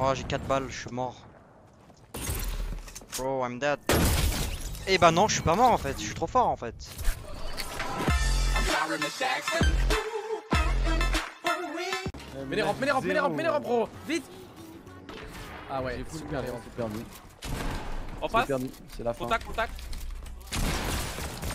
Oh, j'ai 4 balles, je suis mort. Bro, I'm dead. Eh bah non, je suis pas mort en fait, je suis trop fort en fait. Mets les rampes, mets les rampes, bro. Vite. Ah ouais, super les rampes, c'est permis. En face, c'est la fin. Contact, contact.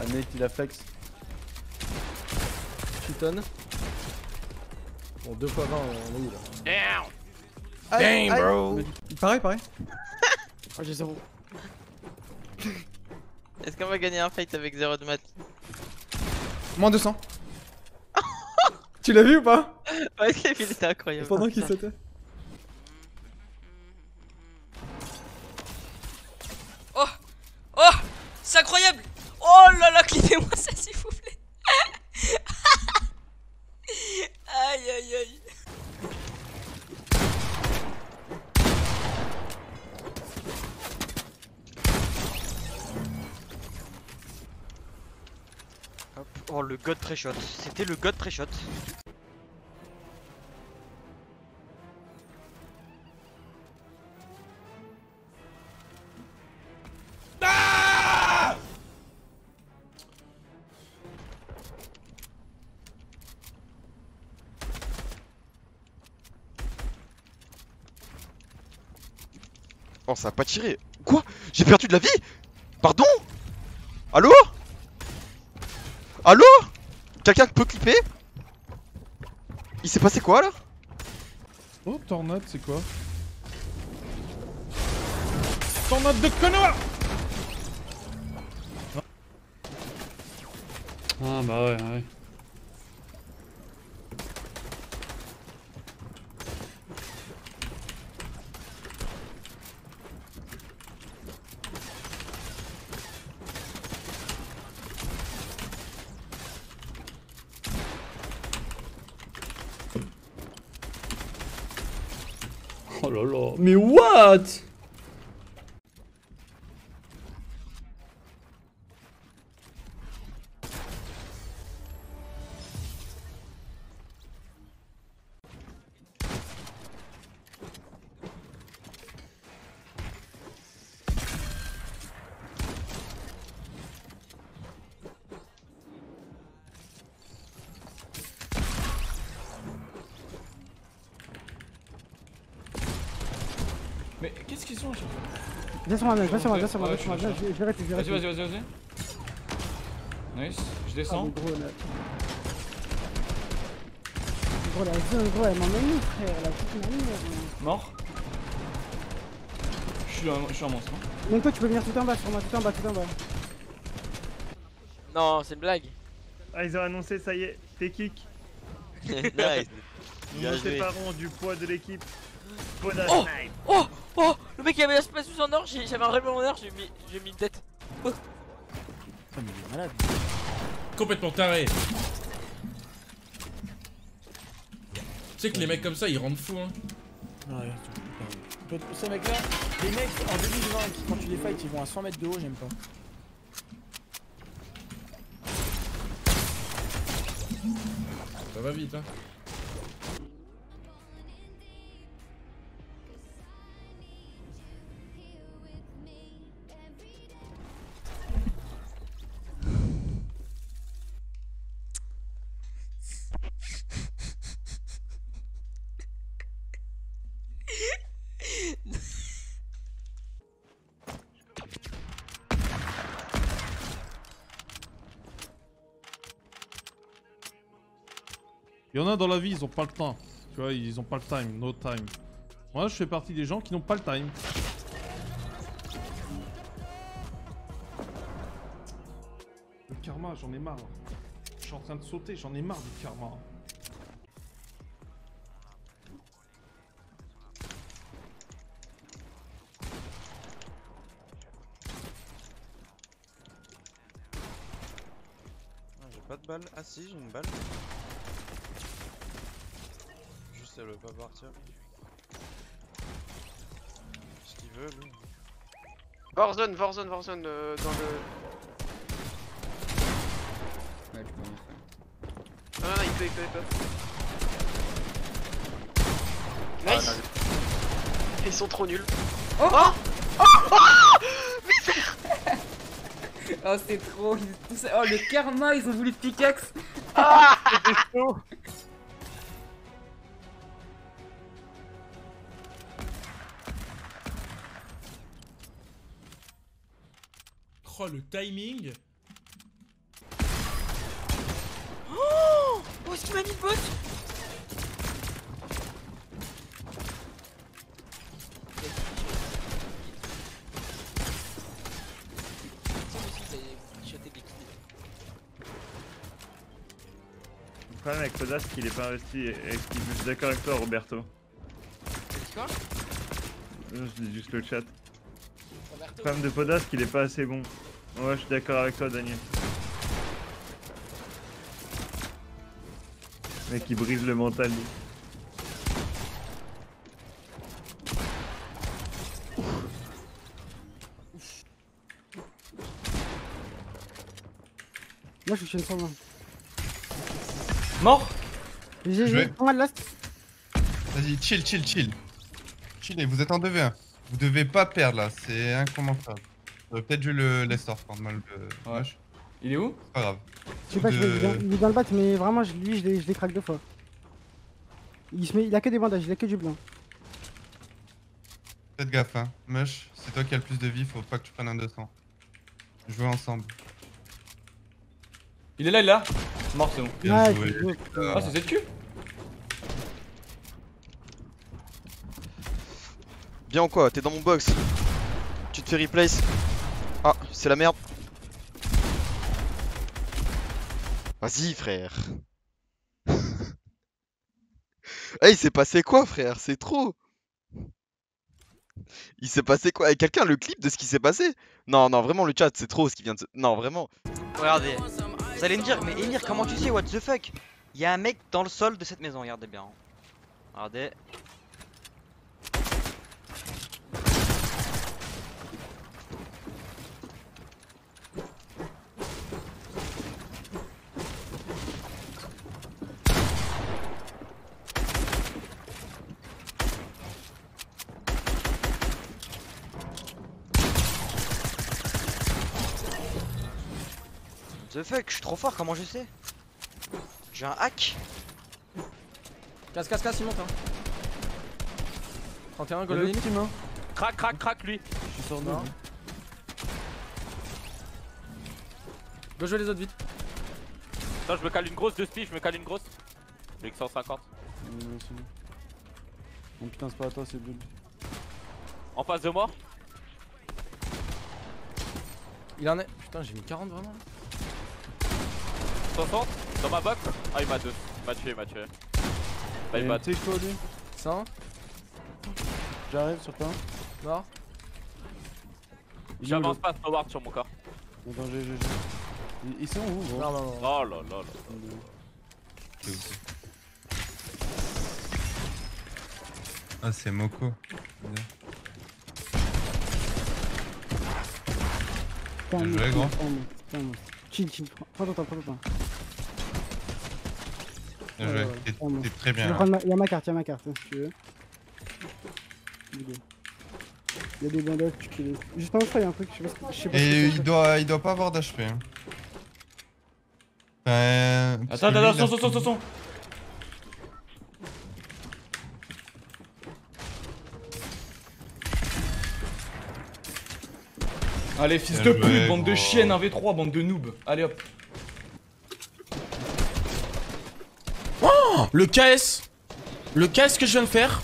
Ah, mec, il a flex. Chuton. Bon, 2 x 20, on est où là? Damn. Aïe, damn, bro. Pareil. Oh, j'ai 0. Est-ce qu'on va gagner un fight avec 0 de mat? Moins 200. Tu l'as vu ou pas? Ouais, je l'ai vu, c'était incroyable. Pendant qu'il sautait. Oh! Oh! C'est incroyable! Oh là là, cliquez-moi ça s'il vous plaît! Aïe aïe aïe! Oh, le god pré-shot, c'était le god pré-shot. Ah, oh, ça a pas tiré. Quoi? J'ai perdu de la vie? Pardon? Allô? Allo? Quelqu'un peut clipper? Il s'est passé quoi là? Oh, tornade, c'est quoi? Tornade de connard! Ah bah ouais, ouais. Oh là là, mais what? Mais qu'est-ce qu'ils sont à chaque fois? Viens sur moi, mec, viens sur moi, je vais arrêter. Vas-y. Nice, je descends. Ah, gros, là. Gros, la zone, gros, elle m'emmène, frère, la petite vie. Mort. Je suis un monstre. Même toi, tu peux venir tout en bas sur moi, tout en bas. Non, c'est une blague. Ah, ils ont annoncé, ça y est, t'es kick. Nice. Nous séparons du poids de l'équipe. Oh, oh, oh, le mec il avait la space sous son or, j'avais un règlement en or, j'ai mis une tête. Oh. Putain, mais il est malade. Complètement taré. Tu sais que les mecs comme ça ils rendent fous hein. Ouais, ces mecs là, les mecs en 2020 quand tu les fights ils vont à 100 mètres de haut, j'aime pas. Ça va vite hein. Il y en a dans la vie, ils ont pas le temps. Tu vois, ils ont pas le time, no time. Moi, je fais partie des gens qui n'ont pas le time. Le karma, j'en ai marre. Je suis en train de sauter, j'en ai marre du karma. Ah, j'ai pas de balle. Ah si, j'ai une balle. Elle veut pas partir. Ce qu'il veut lui. Warzone dans le. Ouais, je connais. Ah, il peut. Nice. Ils sont trop nuls. Oh, oh, oh, misère. Oh c'est trop, oh le karma, ils ont voulu pickaxe. Ah, c'était chaud. Oh le timing. Oh, oh est-ce qu'il m'a mis le bot. Le problème avec Podas c'est qu'il est pas investi et qu'il est d'accord avec toi Roberto. Quoi? Je dis juste le chat. Roberto. Le problème de Podas c'est qu'il est pas assez bon. Ouais je suis d'accord avec toi Daniel. Le mec il brise le mental lui. Moi je suis une femme. Mort. J'ai pas mal last. Vas-y, chill. Chillez, vous êtes en 2v1. Vous devez pas perdre là, c'est incommensurable. Peut-être que je le laisse sortir, prendre mal le. Ouais. Il est où? C'est pas grave. Je sais pas, il est dans le bat, mais vraiment, lui, je l'ai craque deux fois. Il a que des bandages, il a que du blanc. Faites gaffe, hein. Mush, c'est toi qui as le plus de vie, faut pas que tu prennes un 200. Jouez ensemble. Il est là. Mort, c'est bon. Bien joué. Ah, c'est ZQ. Bien ou quoi? T'es dans mon box. Tu te fais replace. Ah, c'est la merde. Vas-y, frère. Hey, il s'est passé quoi, frère? C'est trop. Il s'est passé quoi? Et quelqu'un le clip de ce qui s'est passé? Non, vraiment, le chat, c'est trop ce qui vient de se... Non, vraiment. Regardez. Vous allez me dire, mais Emir, comment tu sais, what the fuck? Y'a un mec dans le sol de cette maison, regardez bien. Regardez. The fuck, je suis trop fort, comment je sais? J'ai un hack. Casse, il monte hein. 31 goleline. Crac lui. Je suis sur nord. Go jouer les autres vite. Attends, je me cale une grosse de speed, je me cale une grosse. J'ai que 150. Bon putain c'est pas à toi, c'est bull. En face de moi. Il en est. Putain j'ai mis 40 vraiment là. 60 dans ma box. Ah il m'a 2. Il m'a tué. Là il m'a tué. C'est un. J'arrive sur toi. Mort. J'avance pas forward sur mon corps. Attends GG. Ils sont où? Non. Oh là là là. Ah c'est Moko. Bien joué gros. Chill, prends ton temps. T'es très bien. Y'a ma carte si tu veux. Y'a des bandages, tu peux les. Juste en dessous y'a un truc, je sais pas. Et il doit pas avoir d'HP. Hein. Attends, attention. Allez fils de pute, bande de chiennes, 1v3, bande de noobs. Allez hop. Oh le KS. Le KS que je viens de faire.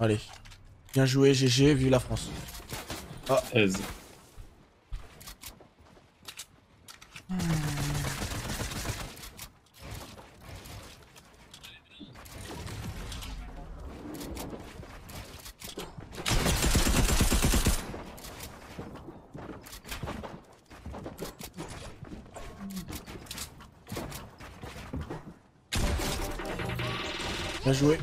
Allez, bien joué GG, vu la France. Ah, aise. Bien joué.